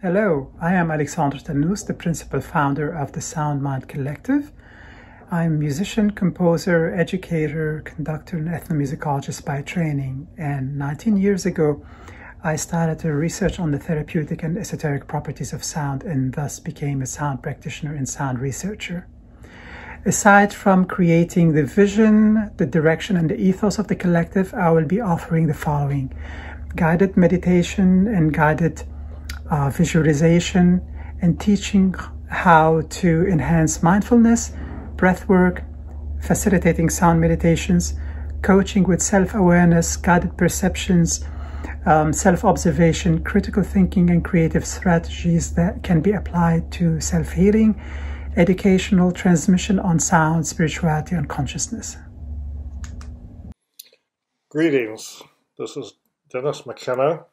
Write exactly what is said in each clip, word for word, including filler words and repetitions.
Hello, I am Alexandre Tannous, the principal founder of the Sound Mind Collective. I'm a musician, composer, educator, conductor, and ethnomusicologist by training. And nineteen years ago, I started to research on the therapeutic and esoteric properties of sound and thus became a sound practitioner and sound researcher. Aside from creating the vision, the direction, and the ethos of the collective, I will be offering the following: guided meditation and guided Uh, visualization, and teaching how to enhance mindfulness, breath work, facilitating sound meditations, coaching with self-awareness, guided perceptions, um, self-observation, critical thinking, and creative strategies that can be applied to self-healing, educational transmission on sound, spirituality, and consciousness. Greetings. This is Dennis McKenna,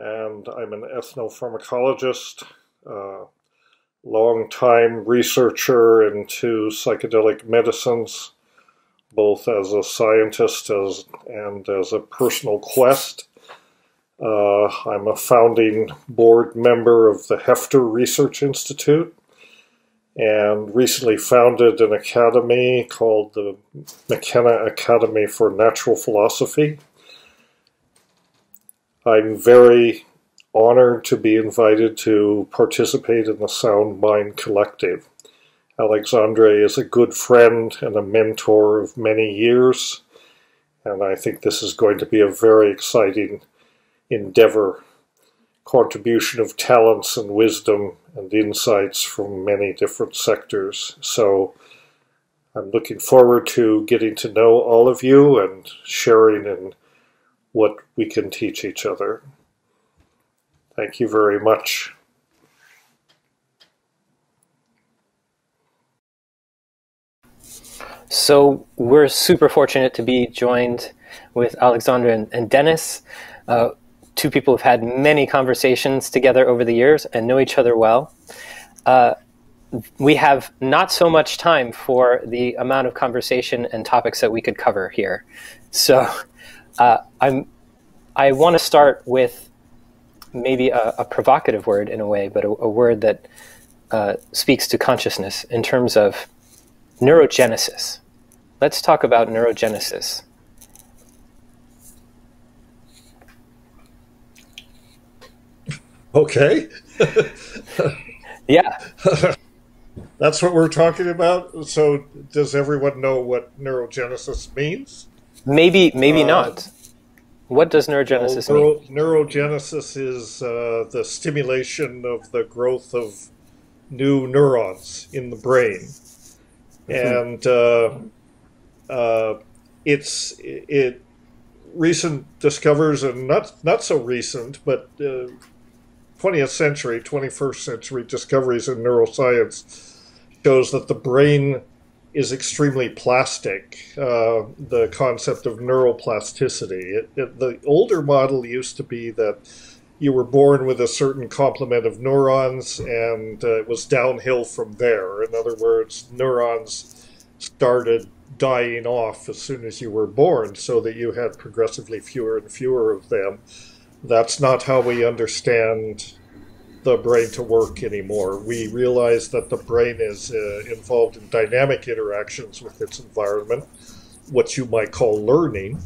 and I'm an ethnopharmacologist, uh, long-time researcher into psychedelic medicines, both as a scientist as, and as a personal quest. Uh, I'm a founding board member of the Hefter Research Institute and recently founded an academy called the McKenna Academy for Natural Philosophy. I'm very honored to be invited to participate in the Sound Mind Collective. Alexandre is a good friend and a mentor of many years, and I think this is going to be a very exciting endeavor, contribution of talents and wisdom and insights from many different sectors. So I'm looking forward to getting to know all of you and sharing and what we can teach each other. Thank you very much. So we're super fortunate to be joined with Alexandre and, and Dennis, uh, two people who've had many conversations together over the years and know each other well. Uh, we have not so much time for the amount of conversation and topics that we could cover here. So Uh, I'm, I want to start with maybe a, a provocative word in a way, but a, a word that uh, speaks to consciousness in terms of neurogenesis. Let's talk about neurogenesis. Okay. Yeah. That's what we're talking about. So does everyone know what neurogenesis means? Maybe, maybe uh, not. What does neurogenesis well, neuro, mean? Neurogenesis is uh, the stimulation of the growth of new neurons in the brain. And uh, uh, it's it recent discoveries, and not, not so recent, but uh, twentieth century, twenty-first century discoveries in neuroscience shows that the brain is extremely plastic, uh, the concept of neuroplasticity. It, it, the older model used to be that you were born with a certain complement of neurons and uh, it was downhill from there. In other words, neurons started dying off as soon as you were born so that you had progressively fewer and fewer of them. That's not how we understand the brain to work anymore. We realize that the brain is uh, involved in dynamic interactions with its environment, what you might call learning,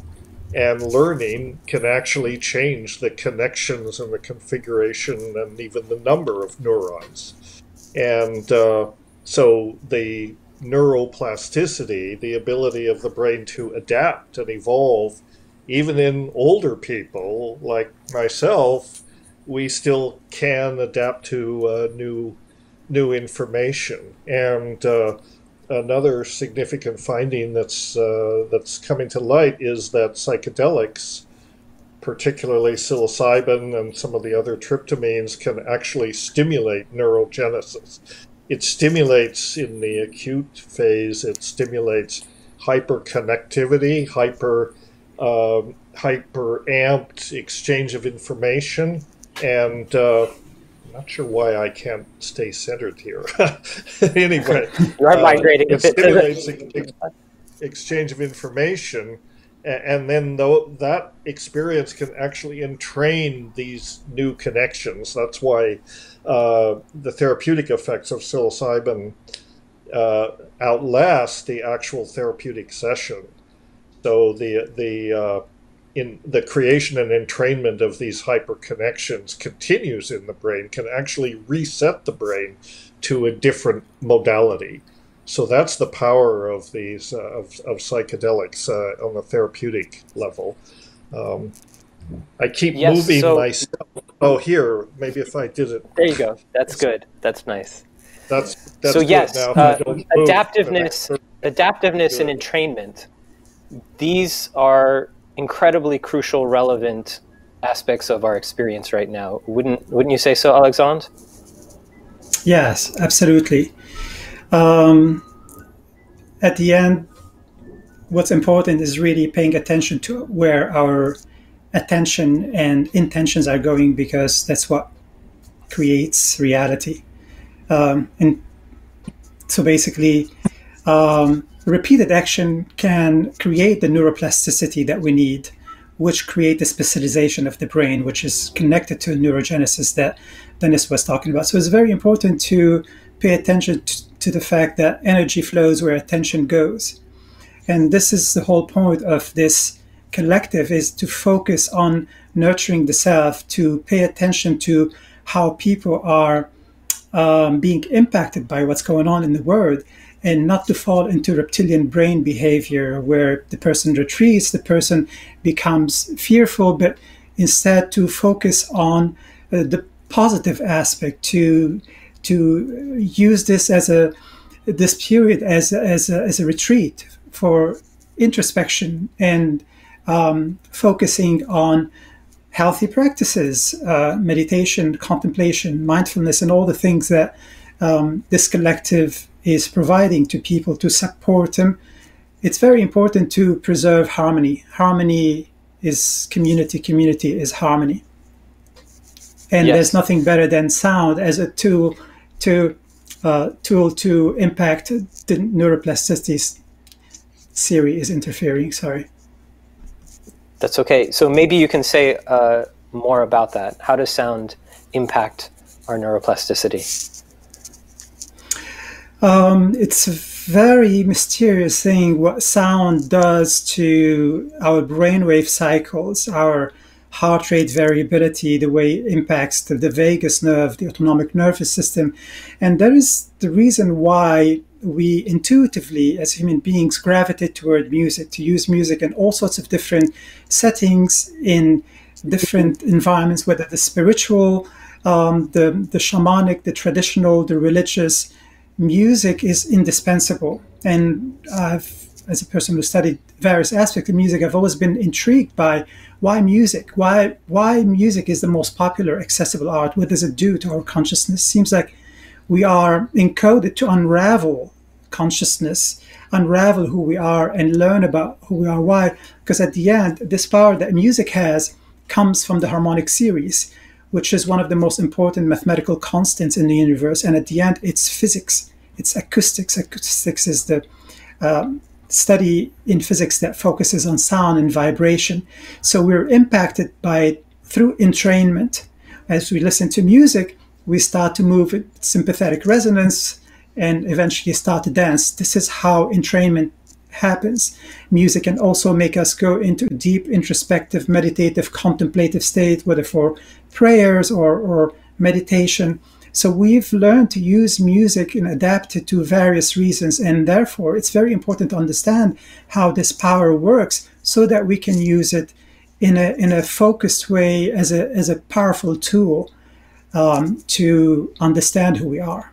and learning can actually change the connections and the configuration and even the number of neurons. And uh, so the neuroplasticity, the ability of the brain to adapt and evolve, even in older people like myself, we still can adapt to uh, new, new information. And uh, another significant finding that's, uh, that's coming to light is that psychedelics, particularly psilocybin and some of the other tryptamines, can actually stimulate neurogenesis. It stimulates, in the acute phase, it stimulates hyperconnectivity, hyper, uh, hyper-amped exchange of information. And uh, I'm not sure why I can't stay centered here. Anyway, you're uh, migrating. It stimulates ex exchange of information, And then though that experience can actually entrain these new connections. That's why uh, the therapeutic effects of psilocybin uh, outlast the actual therapeutic session. So the the uh, in the creation and entrainment of these hyperconnections continues in the brain, can actually reset the brain to a different modality. So that's the power of these uh, of, of psychedelics uh, on a therapeutic level. Um, I keep yes, moving so, myself. Oh, here, maybe if I did it. There you go. That's good. That's nice. That's, that's so good. Yes, now, uh, adaptiveness, move, adaptiveness, and entrainment. These are incredibly crucial, relevant aspects of our experience right now. Wouldn't wouldn't you say so, Alexandre? Yes, absolutely. Um, at the end, what's important is really paying attention to where our attention and intentions are going, because that's what creates reality. Um, and so basically, um, repeated action can create the neuroplasticity that we need, which create the specialization of the brain, which is connected to neurogenesis that Dennis was talking about. So it's very important to pay attention to to the fact that energy flows where attention goes. And this is the whole point of this collective, is to focus on nurturing the self, to pay attention to how people are um, being impacted by what's going on in the world, and not to fall into reptilian brain behavior where the person retreats, the person becomes fearful, but instead to focus on uh, the positive aspect, to to use this as a this period as as a, as a retreat for introspection and um, focusing on healthy practices, uh, meditation, contemplation, mindfulness, and all the things that um, this collective is providing to people to support them. It's very important to preserve harmony. Harmony is community. Community is harmony. And yes, there's nothing better than sound as a tool to uh, tool to impact the neuroplasticity. Siri is interfering. Sorry. That's okay. So maybe you can say uh, more about that. How does sound impact our neuroplasticity? Um, it's a very mysterious thing what sound does to our brainwave cycles, our heart rate variability, the way it impacts the, the vagus nerve, the autonomic nervous system. And that is the reason why we intuitively, as human beings, gravitate toward music, to use music in all sorts of different settings, in different environments, whether the spiritual, um, the, the shamanic, the traditional, the religious. Music is indispensable. And I've, as a person who studied various aspects of music, I've always been intrigued by why music? Why why music is the most popular accessible art? What does it do to our consciousness? Seems like we are encoded to unravel consciousness, unravel who we are, and learn about who we are. Why? Because at the end, this power that music has comes from the harmonic series, which is one of the most important mathematical constants in the universe. And at the end, it's physics. It's acoustics. Acoustics is the um, study in physics that focuses on sound and vibration. So we're impacted by it through entrainment. As we listen to music, we start to move in sympathetic resonance and eventually start to dance. This is how entrainment happens. Music can also make us go into a deep, introspective, meditative, contemplative state, whether for prayers or, or meditation. So we've learned to use music and adapt it to various reasons, and therefore it's very important to understand how this power works so that we can use it in a, in a focused way as a, as a powerful tool um, to understand who we are.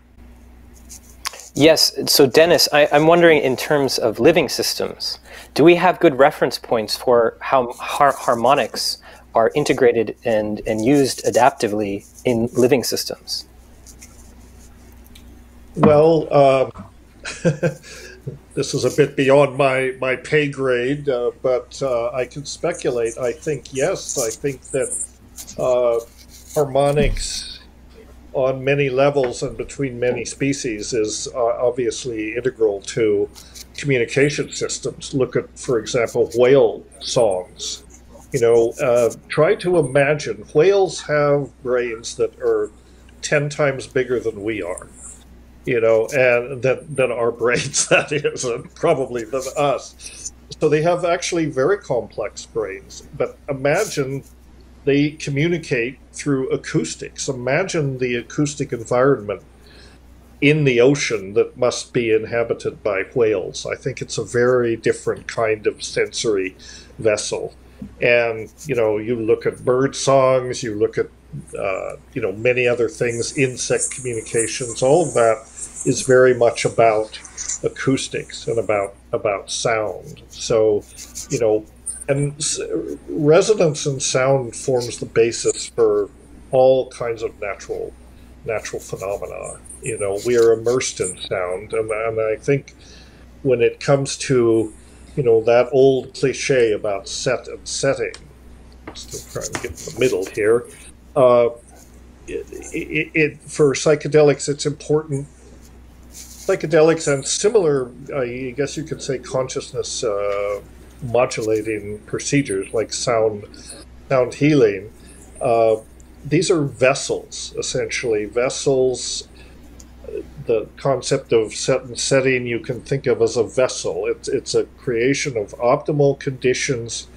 Yes, so Dennis, I, I'm wondering in terms of living systems, do we have good reference points for how har harmonics are integrated and, and used adaptively in living systems? Well, uh, this is a bit beyond my, my pay grade, uh, but uh, I can speculate. I think, yes, I think that uh, harmonics on many levels and between many species is uh, obviously integral to communication systems. Look at, for example, whale songs. You know, uh, try to imagine whales have brains that are ten times bigger than we are, you know, and than, than our brains, that is, and probably than us. So they have actually very complex brains. But imagine they communicate through acoustics. Imagine the acoustic environment in the ocean that must be inhabited by whales. I think it's a very different kind of sensory vessel. And, you know, you look at bird songs, you look at, uh, you know, many other things, insect communications, all of that is very much about acoustics and about, about sound. So, you know, and resonance and sound forms the basis for all kinds of natural, natural phenomena. You know, we are immersed in sound. And, and I think when it comes to, you know, that old cliche about set and setting, still trying to get in the middle here, uh, it, it, it, for psychedelics, it's important. Psychedelics and similar, I guess you could say, consciousness uh, modulating procedures like sound, sound healing, uh, these are vessels, essentially. Vessels. The concept of set and setting you can think of as a vessel. It's, it's a creation of optimal conditions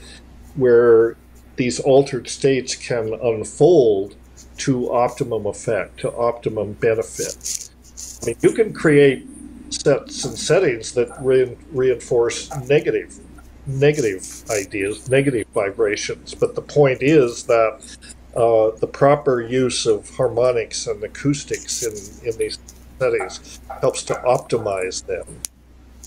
where these altered states can unfold to optimum effect, to optimum benefit. I mean, you can create sets and settings that re reinforce negative, negative ideas, negative vibrations. But the point is that uh, the proper use of harmonics and acoustics in, in these settings helps to optimize them,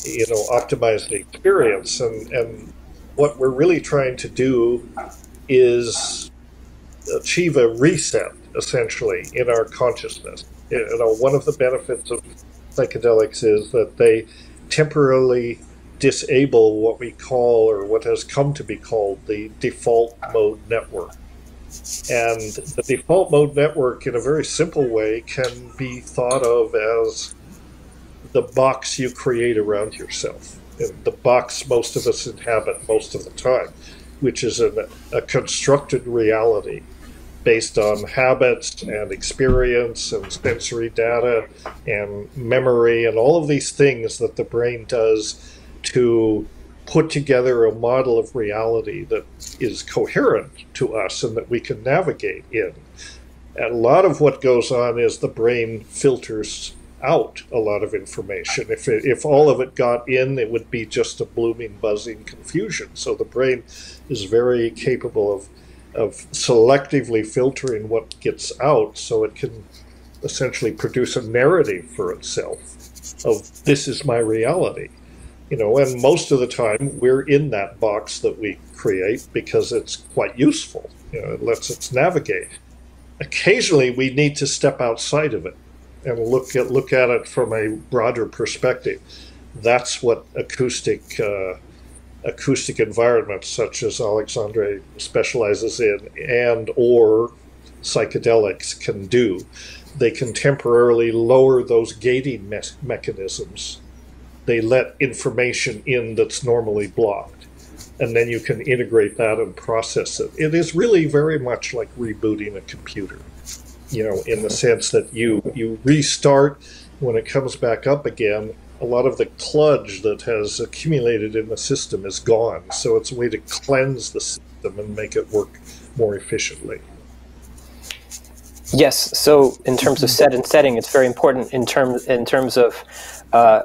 you know, optimize the experience. And, and what we're really trying to do is achieve a reset, essentially, in our consciousness. You know, one of the benefits of psychedelics is that they temporarily disable what we call, or what has come to be called, the default mode network. And the default mode network, in a very simple way, can be thought of as the box you create around yourself. And the box most of us inhabit most of the time, which is an, a constructed reality based on habits and experience and sensory data and memory and all of these things that the brain does to put together a model of reality that is coherent to us and that we can navigate in. And a lot of what goes on is the brain filters out a lot of information. If, it, if all of it got in, it would be just a blooming, buzzing confusion. So the brain is very capable of, of selectively filtering what gets out so it can essentially produce a narrative for itself of this is my reality. You know, and most of the time we're in that box that we create because it's quite useful. You know, it lets us navigate. Occasionally we need to step outside of it and look at, look at it from a broader perspective. That's what acoustic, uh, acoustic environments such as Alexandre specializes in and or psychedelics can do. They can temporarily lower those gating me mechanisms. They let information in that's normally blocked, and then you can integrate that and process it. It is really very much like rebooting a computer, you know, in the sense that you, you restart. When it comes back up again, a lot of the kludge that has accumulated in the system is gone. So it's a way to cleanse the system and make it work more efficiently. Yes, so in terms of set and setting, it's very important in, term, in terms of uh,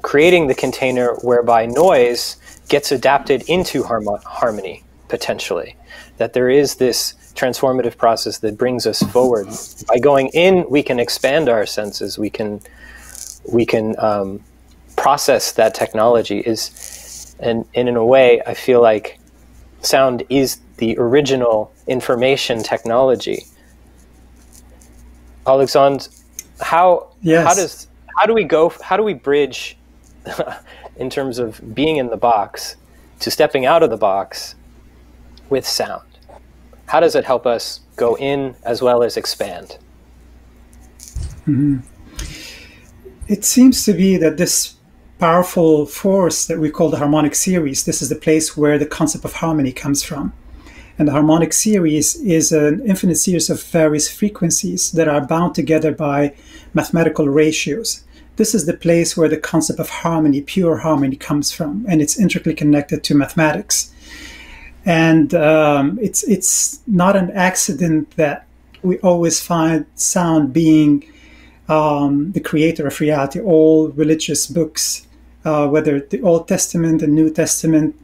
creating the container whereby noise gets adapted into harmony, potentially. That there is this transformative process that brings us forward. By going in, we can expand our senses. We can, we can um, process that technology. Is, and, and in a way, I feel like sound is the original information technology. Alexandre, how, yes. how does, how do we go, how do we bridge in terms of being in the box to stepping out of the box with sound? How does it help us go in as well as expand? Mm-hmm. It seems to be that this powerful force that we call the harmonic series. This is the place where the concept of harmony comes from. And the harmonic series is an infinite series of various frequencies that are bound together by mathematical ratios. This is the place where the concept of harmony, pure harmony, comes from, and it's intricately connected to mathematics. And um, it's, it's not an accident that we always find sound being um, the creator of reality. All religious books, uh, whether the Old Testament and New Testament,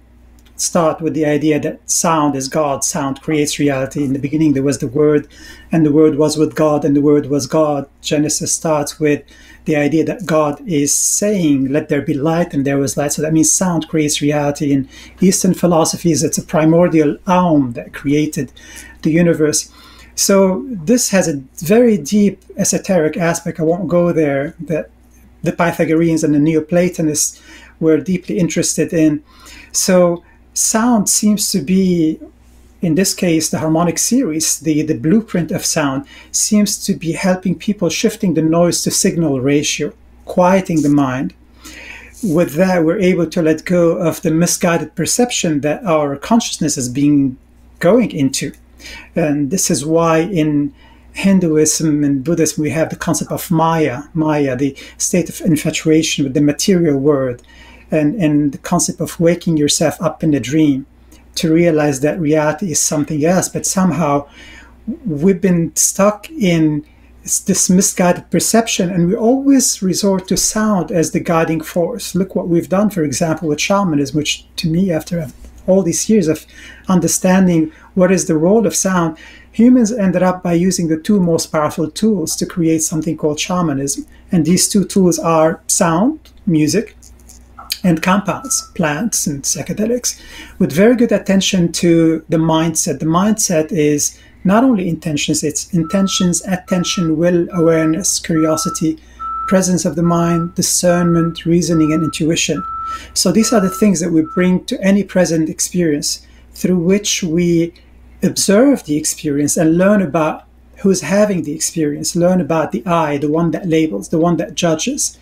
start with the idea that sound is God, sound creates reality. In the beginning there was the Word, and the Word was with God, and the Word was God. Genesis starts with the idea that God is saying, let there be light, and there was light. So that means sound creates reality. In Eastern philosophies, it's a primordial aum that created the universe. So this has a very deep esoteric aspect. I won't go there, that the Pythagoreans and the Neoplatonists were deeply interested in. So sound seems to be, in this case, the harmonic series, the, the blueprint of sound, seems to be helping people shifting the noise to signal ratio, quieting the mind. With that, we're able to let go of the misguided perception that our consciousness is being going into. And this is why in Hinduism and Buddhism, we have the concept of Maya, Maya, the state of infatuation with the material world. And, and the concept of waking yourself up in a dream to realize that reality is something else. But somehow we've been stuck in this misguided perception, and we always resort to sound as the guiding force. Look what we've done, for example, with shamanism, which to me, after all these years of understanding what is the role of sound, humans ended up by using the two most powerful tools to create something called shamanism. And these two tools are sound, music, and compounds, plants and psychedelics, with very good attention to the mindset. The mindset is not only intentions, it's intentions, attention, will, awareness, curiosity, presence of the mind, discernment, reasoning, and intuition. So these are the things that we bring to any present experience, through which we observe the experience and learn about who's having the experience, learn about the I, the one that labels, the one that judges.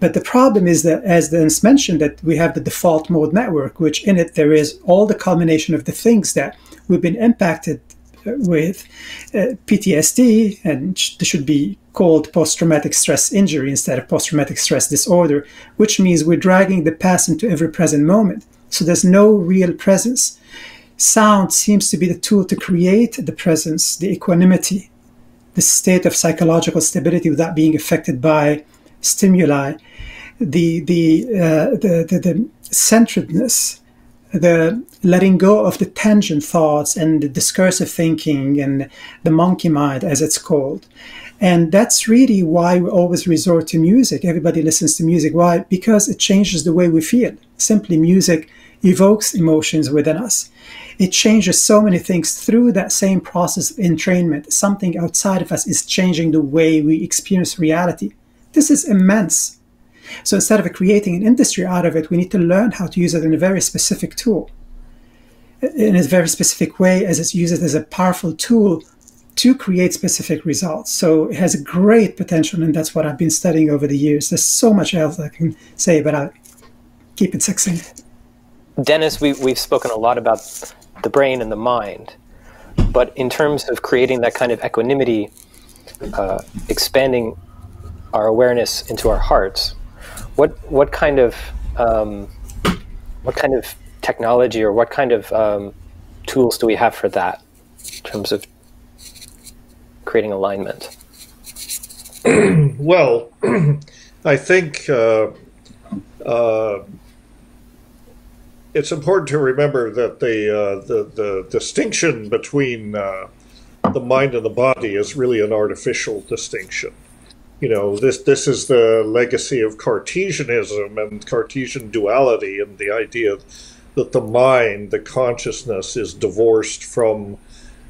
But the problem is that, as Dennis mentioned, that we have the default mode network, which in it there is all the culmination of the things that we've been impacted with, uh, P T S D, and this should be called post-traumatic stress injury instead of post-traumatic stress disorder, which means we're dragging the past into every present moment. So there's no real presence. Sound seems to be the tool to create the presence, the equanimity, the state of psychological stability without being affected by stimuli, the the, uh, the the the centeredness, the letting go of the tangent thoughts and the discursive thinking and the monkey mind, as it's called. And that's really why we always resort to music. Everybody listens to music. Why? Because it changes the way we feel. Simply, music evokes emotions within us. It changes so many things through that same process of entrainment. Something outside of us is changing the way we experience reality. This is immense. So instead of creating an industry out of it, we need to learn how to use it in a very specific tool, in a very specific way, as it's used as a powerful tool to create specific results. So it has a great potential, and that's what I've been studying over the years. There's so much else I can say, but I'll keep it succinct. Dennis, we, we've spoken a lot about the brain and the mind, but in terms of creating that kind of equanimity, uh, expanding our awareness into our hearts, what what kind of um, what kind of technology or what kind of um, tools do we have for that in terms of creating alignment? Well, I think uh, uh, it's important to remember that the uh, the, the distinction between uh, the mind and the body is really an artificial distinction. You know, this this is the legacy of Cartesianism and Cartesian duality, and the idea that the mind, the consciousness, is divorced from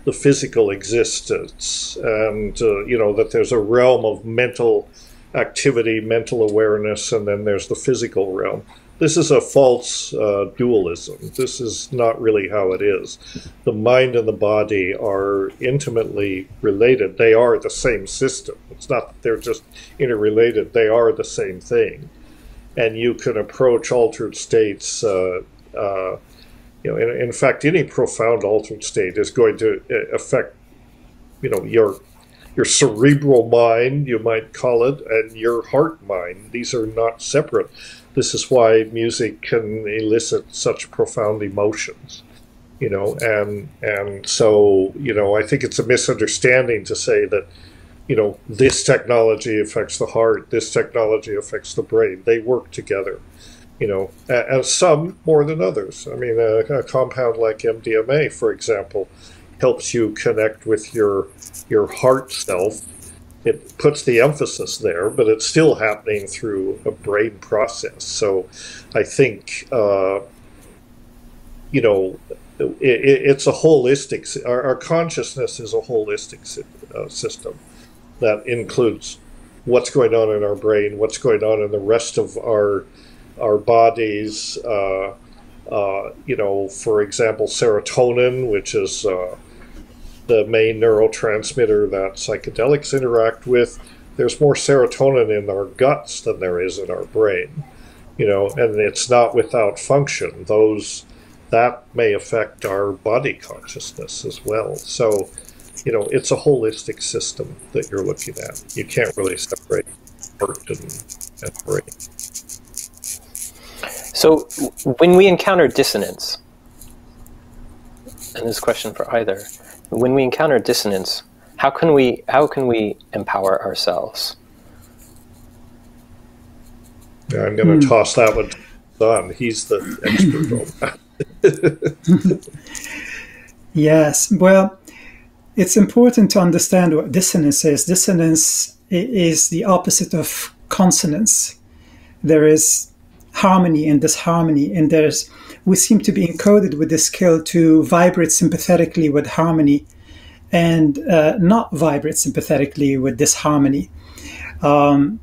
the physical existence, and uh, you know, that there's a realm of mental activity, mental awareness, and then there's the physical realm. This is a false uh, dualism. This is not really how it is. The mind and the body are intimately related. They are the same system. It's not that they're just interrelated. They are the same thing. and you can approach altered states. Uh, uh, you know, in, in fact, any profound altered state is going to affect, you know, your your cerebral mind, you might call it, and your heart mind. These are not separate. This is why music can elicit such profound emotions. You know, and and so, you know, I think it's a misunderstanding to say that, you know, this technology affects the heart, this technology affects the brain. They work together, you know, and some more than others. I mean, a, a compound like M D M A, for example, helps you connect with your your heart self. It puts the emphasis there, but it's still happening through a brain process. So I think, uh, you know, It, it's a holistic, our, our consciousness is a holistic uh, system that includes what's going on in our brain, what's going on in the rest of our our bodies. Uh, uh, you know, for example, serotonin, which is uh, the main neurotransmitter that psychedelics interact with. There's more serotonin in our guts than there is in our brain, you know, and it's not without function. Those That may affect our body consciousness as well. So, you know, it's a holistic system that you're looking at. You can't really separate heart and, and brain. So when we encounter dissonance, and this question for either, when we encounter dissonance, how can we, how can we empower ourselves? Yeah, I'm going to mm. toss that one to Don. He's the expert on that. Yes, well, it's important to understand what dissonance is. Dissonance is the opposite of consonance. There is harmony and disharmony, and there's we seem to be encoded with the skill to vibrate sympathetically with harmony and uh, not vibrate sympathetically with disharmony. Um,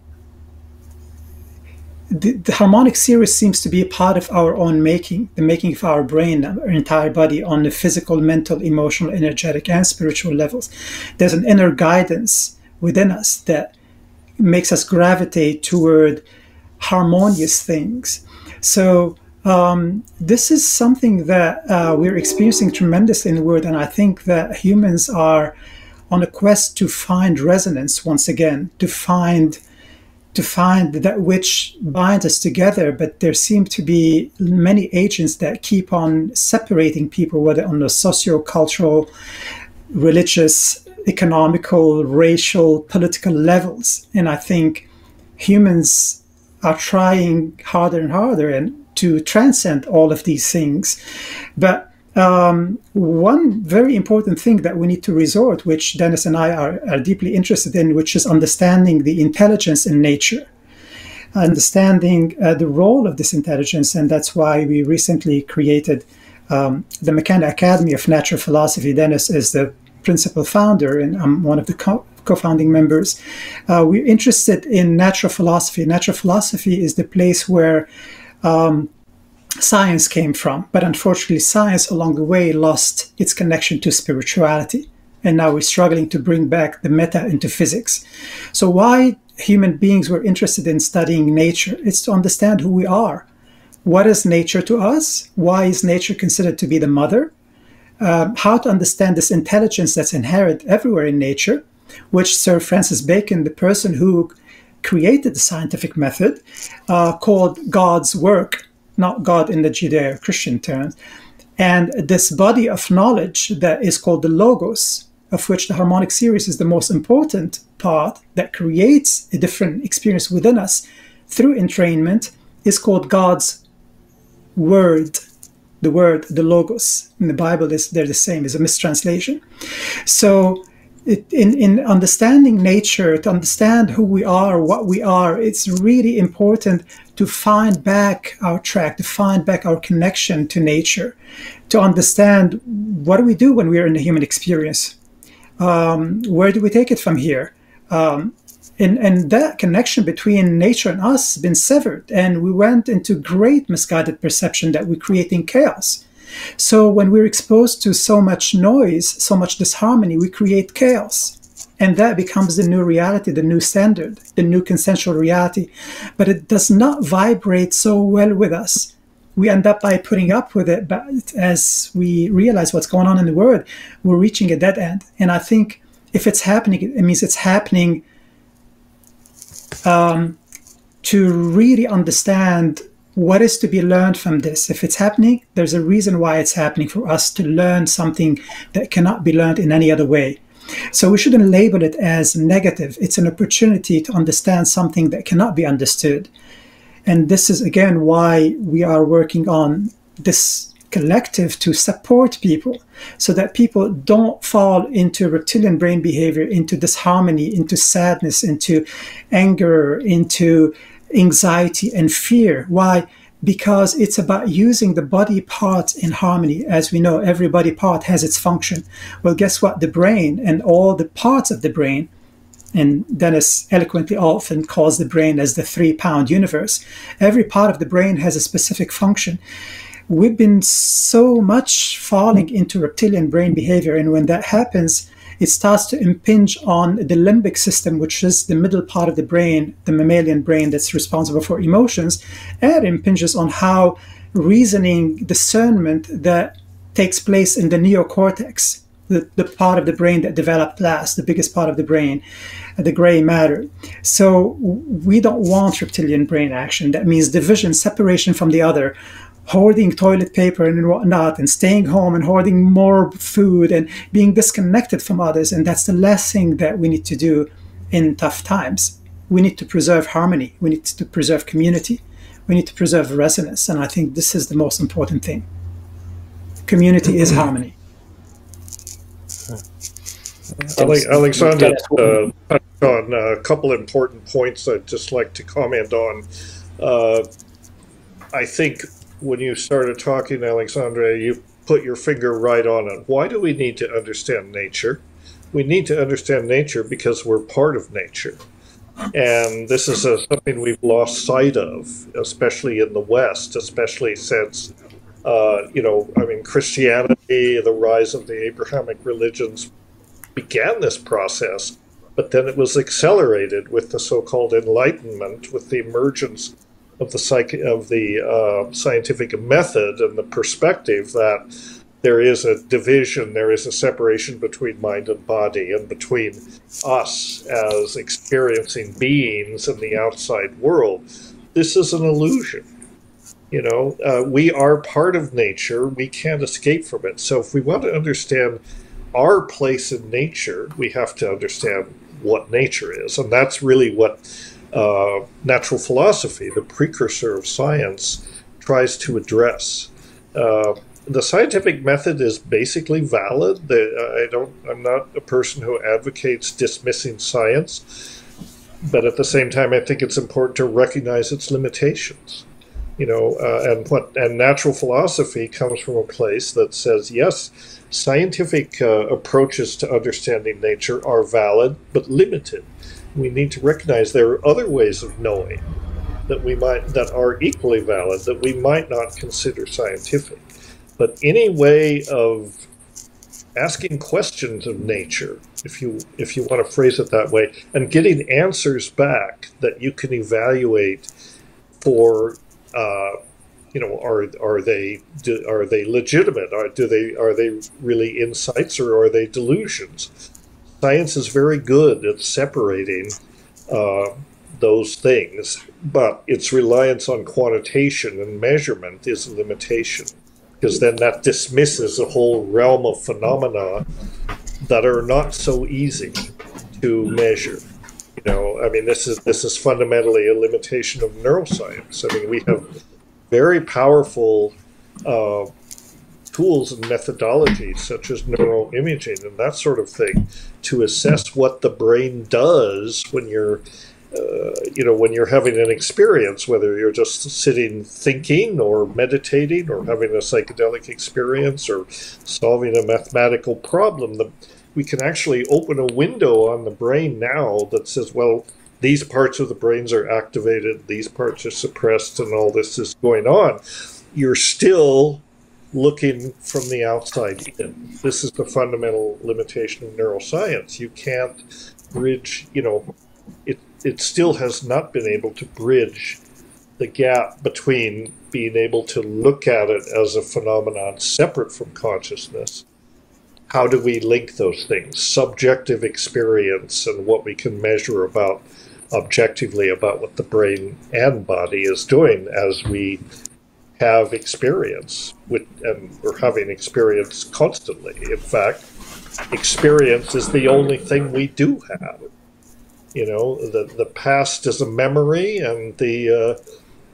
The, the harmonic series seems to be a part of our own making, the making of our brain, our entire body, on the physical, mental, emotional, energetic, and spiritual levels. There's an inner guidance within us that makes us gravitate toward harmonious things. So um, this is something that uh, we're experiencing tremendously in the world, and I think that humans are on a quest to find resonance once again, to find to find that which binds us together, but there seem to be many agents that keep on separating people, whether on the socio-cultural, religious, economical, racial, political levels. And I think humans are trying harder and harder and to transcend all of these things. But um, one very important thing that we need to resort, which Dennis and I are, are deeply interested in, which is understanding the intelligence in nature, understanding uh, the role of this intelligence. And that's why we recently created um, the McKenna Academy of Natural Philosophy. Dennis is the principal founder, and I'm one of the co- co-founding members. Uh, we're interested in natural philosophy. Natural philosophy is the place where um, science came from, but unfortunately science along the way lost its connection to spirituality, and now we're struggling to bring back the meta into physics. So why human beings were interested in studying nature? It's to understand who we are. What is nature to us? Why is nature considered to be the mother? Um, how to understand this intelligence that's inherent everywhere in nature, which Sir Francis Bacon, the person who created the scientific method, uh, called God's work. Not God in the Judeo-Christian terms, and this body of knowledge that is called the logos, of which the harmonic series is the most important part that creates a different experience within us through entrainment, is called God's word. The word, the logos, in the Bible, is they're the same, is a mistranslation. So It, in, in understanding nature, to understand who we are, what we are, it's really important to find back our track, to find back our connection to nature, to understand what do we do when we're in the human experience? Um, where do we take it from here? Um, and, and that connection between nature and us has been severed, and we went into great misguided perception that we're creating chaos. So when we're exposed to so much noise, so much disharmony, we create chaos. And that becomes the new reality, the new standard, the new consensual reality. But it does not vibrate so well with us. We end up by putting up with it, but as we realize what's going on in the world, we're reaching a dead end. And I think if it's happening, it means it's happening um, to really understand what is to be learned from this. If it's happening, there's a reason why it's happening, for us to learn something that cannot be learned in any other way. So we shouldn't label it as negative. It's an opportunity to understand something that cannot be understood. And this is, again, why we are working on this collective to support people, so that people don't fall into reptilian brain behavior, into disharmony, into sadness, into anger, into anxiety and fear. Why? Because it's about using the body parts in harmony. As we know, every body part has its function. Well, guess what? The brain and all the parts of the brain, and Dennis eloquently often calls the brain as the three-pound universe. Every part of the brain has a specific function. We've been so much falling into reptilian brain behavior, and when that happens, it starts to impinge on the limbic system, which is the middle part of the brain, the mammalian brain that's responsible for emotions, and it impinges on how reasoning, discernment that takes place in the neocortex, the, the part of the brain that developed last, the biggest part of the brain, the gray matter. So we don't want reptilian brain action. That means division, separation from the other, hoarding toilet paper and whatnot, and staying home and hoarding more food and being disconnected from others. And that's the last thing that we need to do in tough times. We need to preserve harmony. We need to preserve community. We need to preserve resonance. And I think this is the most important thing. Community is harmony. Ale Alexandre uh, touched on a couple important points I'd just like to comment on. Uh, I think when you started talking, Alexandre, you put your finger right on it. Why do we need to understand nature? We need to understand nature because we're part of nature. And this is a, something we've lost sight of, especially in the West, especially since, uh, you know, I mean, Christianity, the rise of the Abrahamic religions began this process, but then it was accelerated with the so-called Enlightenment, with the emergence of the psych of the uh, scientific method and the perspective that there is a division, there is a separation between mind and body, and between us as experiencing beings and the outside world. This is an illusion. You know, uh, we are part of nature. We can't escape from it. So if we want to understand our place in nature, we have to understand what nature is, and that's really what Uh, natural philosophy, the precursor of science, tries to address. Uh, the scientific method is basically valid. The, I don't, I'm not a person who advocates dismissing science, but at the same time, I think it's important to recognize its limitations. You know, uh, and what and natural philosophy comes from a place that says, yes, scientific uh, approaches to understanding nature are valid but limited. We need to recognize there are other ways of knowing that we might that are equally valid that we might not consider scientific. But any way of asking questions of nature, if you if you want to phrase it that way, and getting answers back that you can evaluate for uh, you know, are are they do, are they legitimate? Are do they are they really insights, or are they delusions? Science is very good at separating uh, those things, but its reliance on quantitation and measurement is a limitation, because then that dismisses a whole realm of phenomena that are not so easy to measure. You know, I mean, this is this is fundamentally a limitation of neuroscience. I mean, we have very powerful Uh, tools and methodologies such as neuroimaging and that sort of thing to assess what the brain does when you're, uh, you know, when you're having an experience, whether you're just sitting thinking or meditating or having a psychedelic experience or solving a mathematical problem. The, we can actually open a window on the brain now that says, well, these parts of the brains are activated, these parts are suppressed, and all this is going on. You're still looking from the outside in. This is the fundamental limitation of neuroscience. You can't bridge, you know, it, it still has not been able to bridge the gap between being able to look at it as a phenomenon separate from consciousness. How do we link those things? Subjective experience and what we can measure about objectively about what the brain and body is doing as we have experience with, and we're having experience constantly. In fact, experience is the only thing we do have. You know, the the past is a memory, and the uh,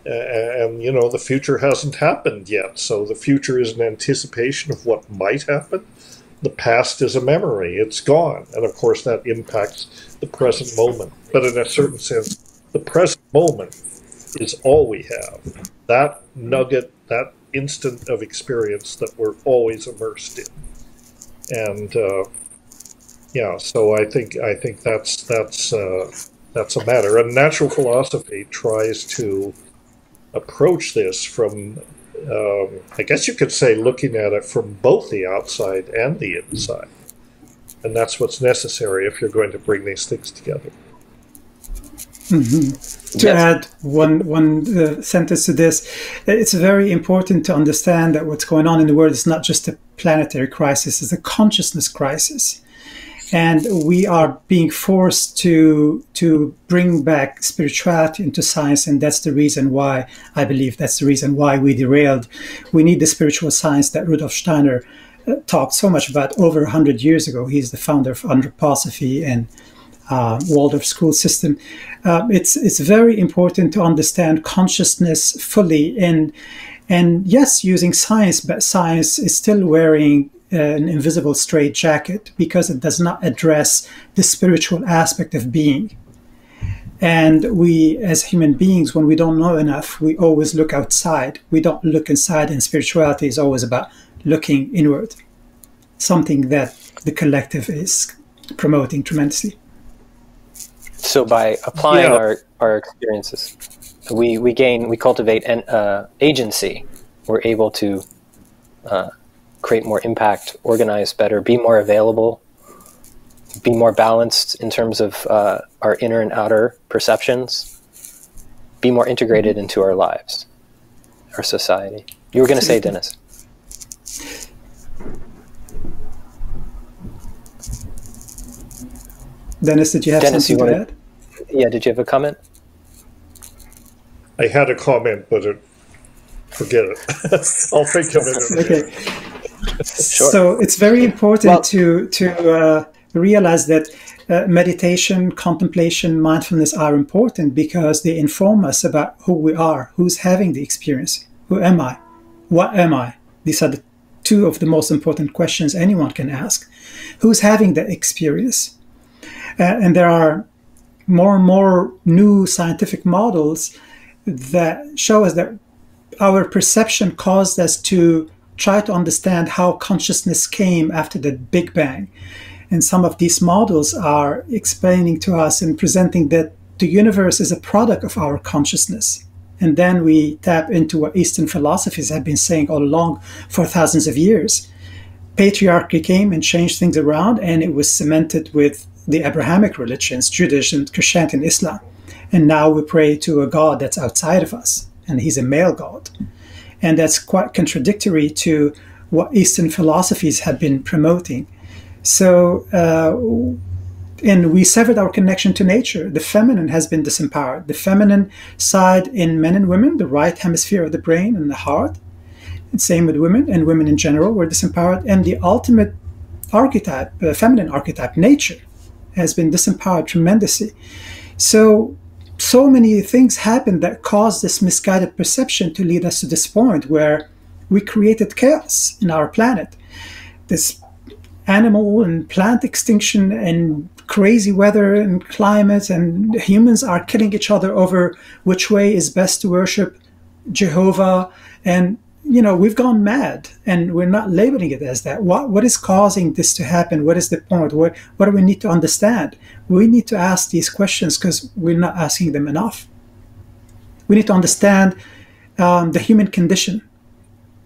and you know the future hasn't happened yet. So the future is an anticipation of what might happen. The past is a memory; it's gone, and of course that impacts the present moment. But in a certain sense, the present moment is all we have. That nugget, that instant of experience that we're always immersed in, and. Uh, Yeah, so I think I think that's that's uh, that's a matter. And natural philosophy tries to approach this from, um, I guess you could say, looking at it from both the outside and the inside, and that's what's necessary if you're going to bring these things together. Mm-hmm. To add one one uh, sentence to this, it's very important to understand that what's going on in the world is not just a planetary crisis; it's a consciousness crisis. And we are being forced to to bring back spirituality into science, and that's the reason why I believe that's the reason why we derailed. We need the spiritual science that Rudolf Steiner uh, talked so much about over a hundred years ago. He's the founder of Anthroposophy and uh, Waldorf school system. Uh, it's it's very important to understand consciousness fully, and and yes, using science, but science is still wearing an invisible straitjacket because it does not address the spiritual aspect of being. And we, as human beings, when we don't know enough, we always look outside. We don't look inside, and spirituality is always about looking inward, something that the collective is promoting tremendously. So by applying yeah. our, our experiences, we, we gain, we cultivate an uh, agency. We're able to uh, create more impact, organize better, be more available, be more balanced in terms of uh, our inner and outer perceptions, be more integrated into our lives, our society. You were going to say, Dennis. Dennis, did you have Dennis, something you wanted, to add? Yeah, did you have a comment? I had a comment, but it, forget it. I'll think of it. Okay. Sure. So it's very important well, to to uh, realize that uh, meditation, contemplation, mindfulness are important because they inform us about who we are, who's having the experience, who am I, what am I? These are the two of the most important questions anyone can ask. Who's having the experience? Uh, and there are more and more new scientific models that show us that our perception caused us to try to understand how consciousness came after the Big Bang. And some of these models are explaining to us and presenting that the universe is a product of our consciousness. And then we tap into what Eastern philosophies have been saying all along for thousands of years. Patriarchy came and changed things around, and it was cemented with the Abrahamic religions, Judaism, Christianity, and Islam. And now we pray to a God that's outside of us, and he's a male God. And that's quite contradictory to what Eastern philosophies have been promoting. So, uh, and we severed our connection to nature. The feminine has been disempowered. The feminine side in men and women, the right hemisphere of the brain and the heart, and same with women, and women in general were disempowered. And the ultimate archetype, uh, feminine archetype, nature, has been disempowered tremendously. So, so many things happened that caused this misguided perception to lead us to this point where we created chaos in our planet. This animal and plant extinction and crazy weather and climate, and humans are killing each other over which way is best to worship Jehovah. And, you know, we've gone mad, and we're not labeling it as that. What, what is causing this to happen? What is the point? What, what do we need to understand? We need to ask these questions because we're not asking them enough. We need to understand um, the human condition.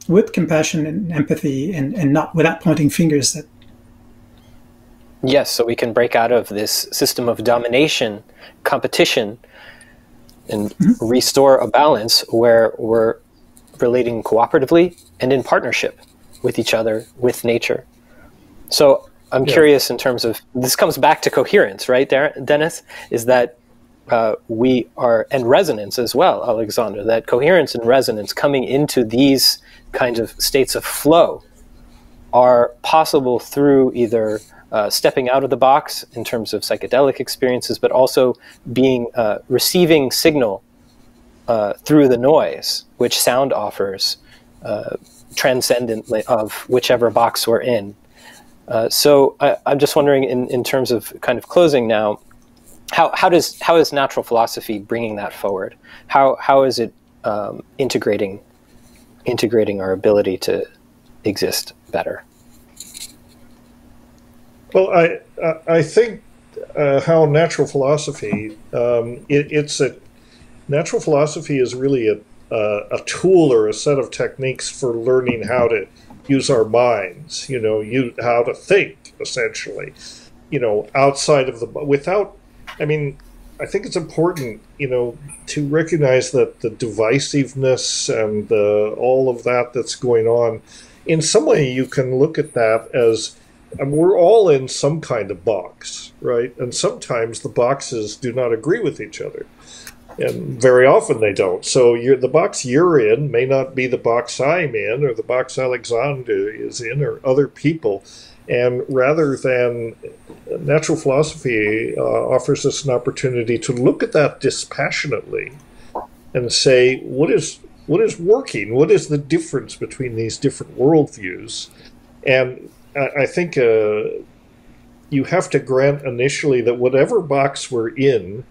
with compassion and empathy and, and not without pointing fingers. That yes, so we can break out of this system of domination, competition, and mm-hmm. restore a balance where we're relating cooperatively and in partnership with each other, with nature. So I'm yeah. curious in terms of, this comes back to coherence, right, Dennis? Is that uh, we are, and resonance as well, Alexandre, that coherence and resonance coming into these kinds of states of flow are possible through either uh, stepping out of the box in terms of psychedelic experiences, but also being, uh, receiving signal uh, through the noise, which sound offers, uh, transcendently of whichever box we're in. Uh, so I, I'm just wondering, in, in terms of kind of closing now, how, how does how is natural philosophy bringing that forward? How how is it um, integrating integrating our ability to exist better? Well, I I think uh, how natural philosophy um, it, it's a natural philosophy is really a a tool or a set of techniques for learning how to use our minds, you know, you how to think, essentially, you know, outside of the, without, I mean, I think it's important, you know, to recognize that the divisiveness and the, all of that that's going on, in some way you can look at that as, and we're all in some kind of box, right? And sometimes the boxes do not agree with each other. And very often they don't. So you're, the box you're in may not be the box I'm in or the box Alexandre is in or other people. And rather than natural philosophy uh, offers us an opportunity to look at that dispassionately and say, what is, what is working? What is the difference between these different worldviews? And I, I think uh, you have to grant initially that whatever box we're in,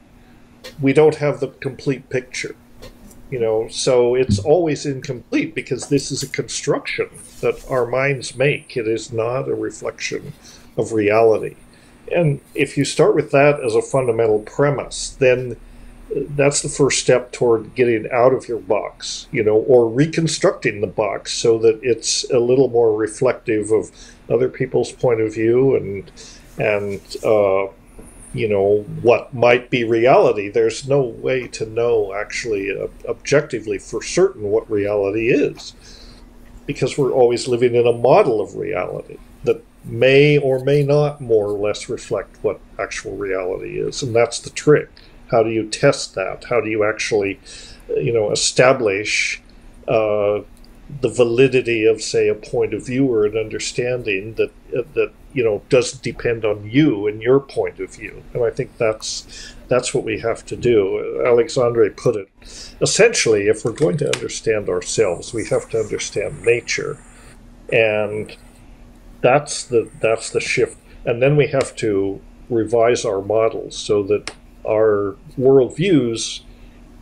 we don't have the complete picture, you know, so it's always incomplete because this is a construction that our minds make. It is not a reflection of reality. And if you start with that as a fundamental premise, then that's the first step toward getting out of your box, you know, or reconstructing the box so that it's a little more reflective of other people's point of view and, and, uh, you know, what might be reality. There's no way to know actually uh, objectively for certain what reality is, because we're always living in a model of reality that may or may not more or less reflect what actual reality is. And that's the trick. How do you test that? How do you actually, you know, establish uh, the validity of, say, a point of view or an understanding that, uh, that you know, does depend on you and your point of view? And I think that's that's what we have to do. Alexandre put it, essentially, if we're going to understand ourselves, we have to understand nature. And that's the, that's the shift. And then we have to revise our models so that our worldviews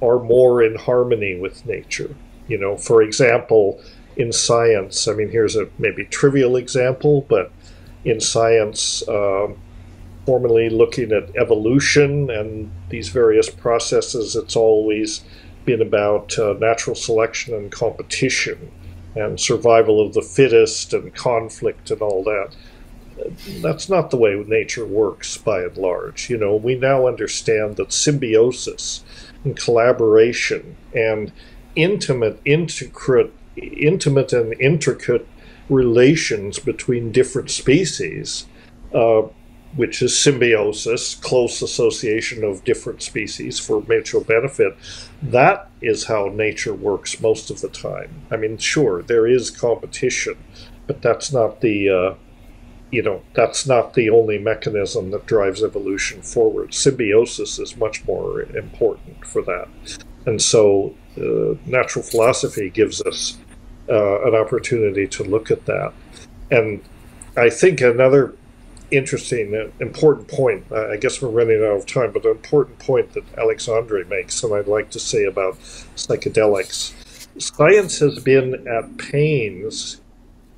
are more in harmony with nature. You know, for example, in science, I mean, here's a maybe trivial example, but in science, uh, formally looking at evolution and these various processes, it's always been about uh, natural selection and competition and survival of the fittest and conflict and all that. That's not the way nature works by and large. You know, we now understand that symbiosis and collaboration and intimate, intricate, intimate and intricate relations between different species, uh, which is symbiosis, close association of different species for mutual benefit. That is how nature works most of the time. I mean, sure, there is competition, but that's not the, uh, you know, that's not the only mechanism that drives evolution forward. Symbiosis is much more important for that. And so Uh, natural philosophy gives us uh, an opportunity to look at that. And I think another interesting, uh, important point, uh, I guess we're running out of time, but an important point that Alexandre makes, and I'd like to say about psychedelics, science has been at pains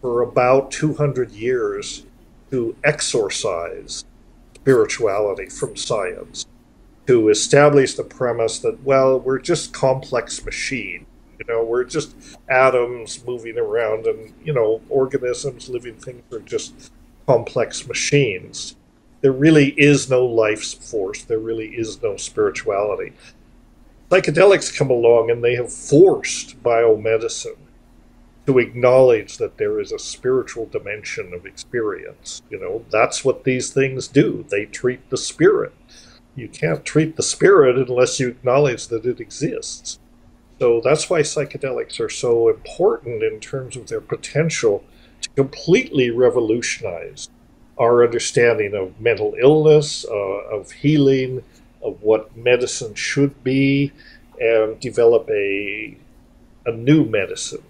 for about two hundred years to exorcise spirituality from science, to establish the premise that, well, we're just complex machines. You know, we're just atoms moving around, and, you know, organisms, living things are just complex machines. There really is no life force. There really is no spirituality. Psychedelics come along and they have forced biomedicine to acknowledge that there is a spiritual dimension of experience. You know, that's what these things do. They treat the spirit. You can't treat the spirit unless you acknowledge that it exists. So that's why psychedelics are so important in terms of their potential to completely revolutionize our understanding of mental illness, uh, of healing, of what medicine should be, and develop a, a new medicine,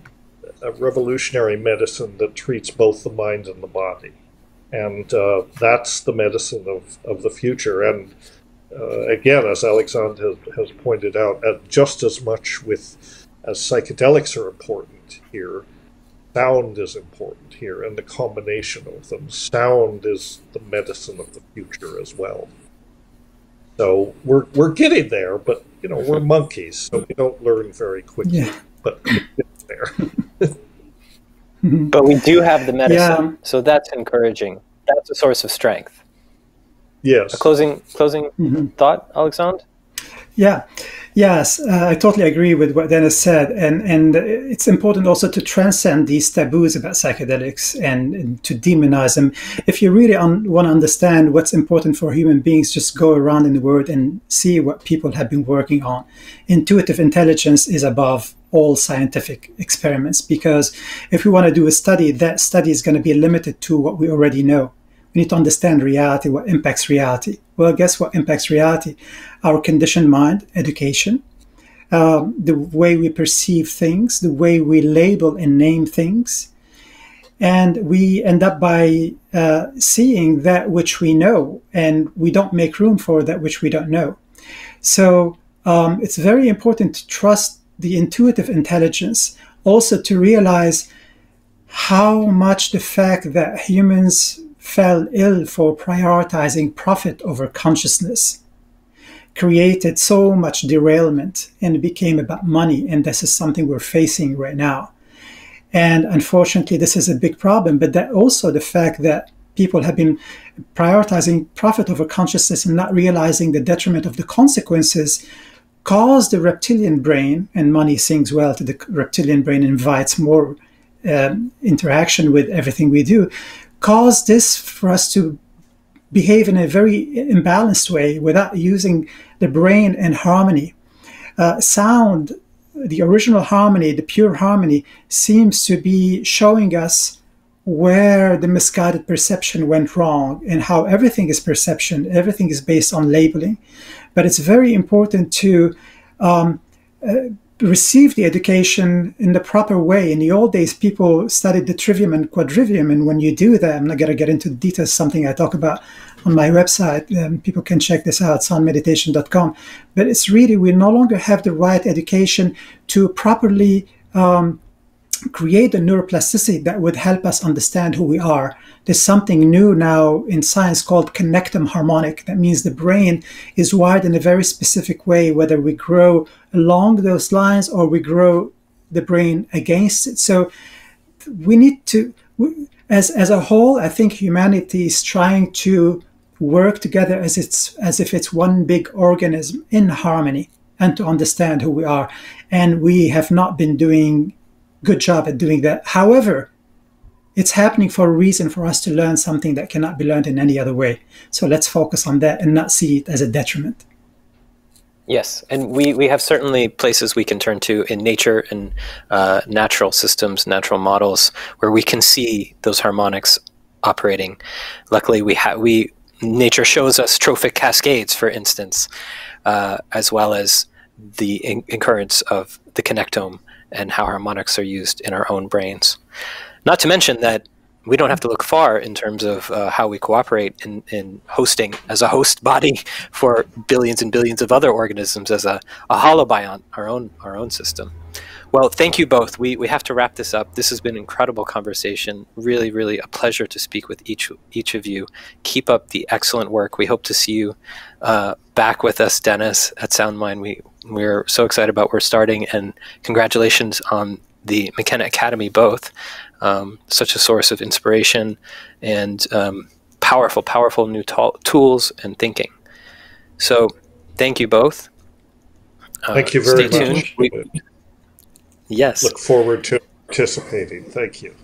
a revolutionary medicine that treats both the mind and the body. And uh, that's the medicine of, of the future. And uh, again, as Alexandre has, has pointed out, uh, just as much with as psychedelics are important here, sound is important here, and the combination of them. Sound is the medicine of the future as well. So we're, we're getting there, but, you know, we're monkeys, so we don't learn very quickly. Yeah. But we're getting there. But we do have the medicine, yeah. So that's encouraging. That's a source of strength. Yes. A closing closing mm-hmm. thought, Alexandre? Yeah, yes, uh, I totally agree with what Dennis said, and and it's important also to transcend these taboos about psychedelics and, and to demonize them. If you really un want to understand what's important for human beings, just go around in the world and see what people have been working on. Intuitive intelligence is above all scientific experiments, because if we want to do a study, that study is going to be limited to what we already know. We need to understand reality, what impacts reality. Well, guess what impacts reality? Our conditioned mind, education, um, the way we perceive things, the way we label and name things. And we end up by uh, seeing that which we know, and we don't make room for that which we don't know. So um, it's very important to trust the intuitive intelligence, also to realize how much the fact that humans fell ill for prioritizing profit over consciousness created so much derailment, and it became about money, and this is something we're facing right now. And unfortunately, this is a big problem, but that also the fact that people have been prioritizing profit over consciousness and not realizing the detriment of the consequences caused the reptilian brain, and money sings well to the reptilian brain, invites more um, interaction with everything we do, cause this for us to behave in a very imbalanced way without using the brain in harmony. Uh, sound, the original harmony, the pure harmony, seems to be showing us where the misguided perception went wrong and how everything is perception, everything is based on labeling. But it's very important to um, uh, receive the education in the proper way. In the old days, people studied the trivium and quadrivium, and when you do that, I'm not going to get into details, something I talk about on my website, um, people can check this out, sound meditation dot com, but it's really, we no longer have the right education to properly um, create the neuroplasticity that would help us understand who we are. There's something new now in science called connectome harmonic. That means the brain is wired in a very specific way, whether we grow along those lines or we grow the brain against it. So we need to, as, as a whole, I think humanity is trying to work together as, it's, as if it's one big organism in harmony, and to understand who we are. And we have not been doing good job at doing that. However, it's happening for a reason, for us to learn something that cannot be learned in any other way. So let's focus on that and not see it as a detriment. Yes, and we, we have certainly places we can turn to in nature and uh, natural systems, natural models, where we can see those harmonics operating. Luckily, we ha we nature shows us trophic cascades, for instance, uh, as well as the occurrence of the connectome and how harmonics are used in our own brains. Not to mention that we don't have to look far in terms of uh, how we cooperate in, in hosting as a host body for billions and billions of other organisms as a, a holobiont, our own, our own system. Well, thank you both. We, we have to wrap this up. This has been an incredible conversation. Really, really a pleasure to speak with each, each of you. Keep up the excellent work. We hope to see you uh, back with us, Dennis, at Sound Mind. We We're so excited about we're starting, and congratulations on the McKenna Academy both. Um, such a source of inspiration and um, powerful, powerful new to tools and thinking. So thank you both. Uh, Thank you very much. Stay tuned. We, yes. Look forward to participating. Thank you.